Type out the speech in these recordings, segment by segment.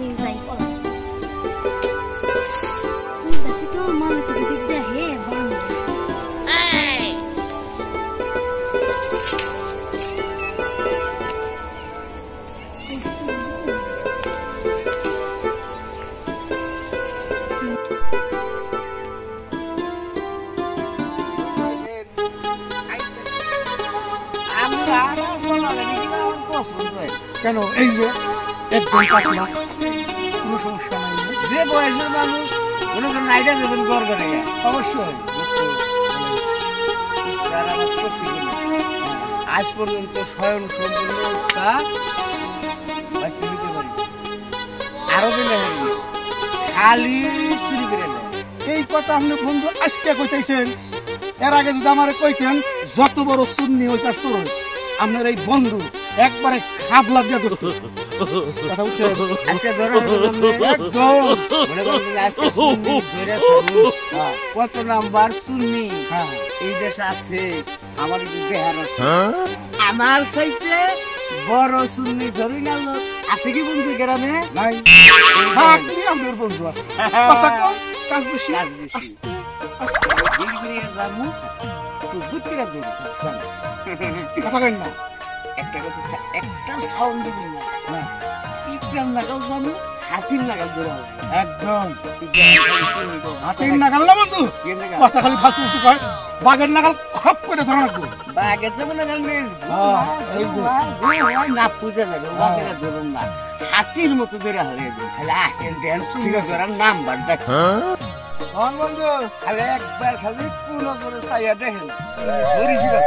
he's like, oh. Can I exit? It's going to come up. They go as a man. One of the nighter than Gorgon. Oh, sure. I suppose the phone from the star. I don't know. একবারে খাবলা দিয়া করতে কথা হচ্ছে আজকে ধরে একদম মনে করেন আজকে শুনি ধরে শুনি কত নাম্বার শুনি হ্যাঁ এই দেশ আছে আমার দেহার আছে আমার সাথে বড় শুনি ধরে না লোক আছে কি বন্ধু গ্রামে নাই থাক কি আমার বন্ধু আছে কথা কম কাজ বেশি আস্তে আস্তে ধীরে যামু তো বুঝিরা দিন কথা কই না একটা সাউন্ড দিবি না পিপড়ার নাগাল জানো হাতির নাগাল ধরা একদম হাতির নাগাল না বন্ধু কথা খালি ফালতু তো কয় বাঘের নাগাল খপ করে ধরা লাগবে বাঘের যেমন নাগাল নেই এই যে না পূজা লাগে বাঘের ধরুন না হাতির মতো ধরা হয়ে যাবে খালি আকেল ড্যান্স করে ধরার নাম্বার দেখ হ্যাঁ বন্ধু খালি একবার খালি কোন জোরে ছায়া দেখেন ধরি দিবা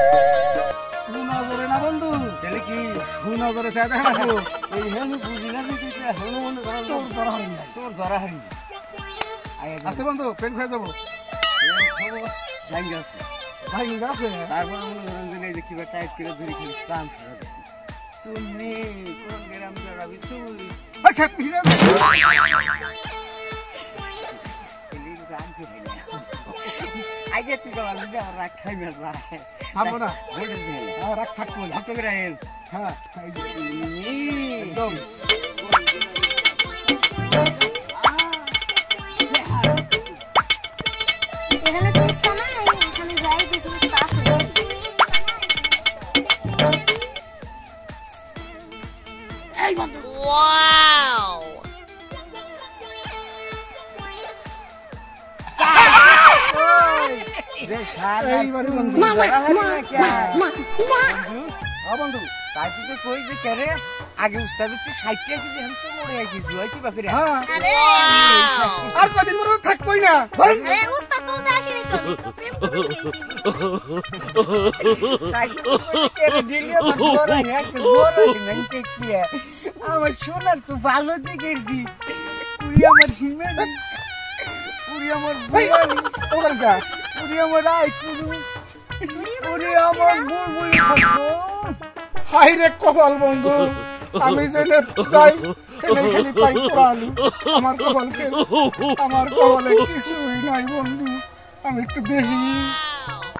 Another side, I have to Wow! I'm not going to do it. I'm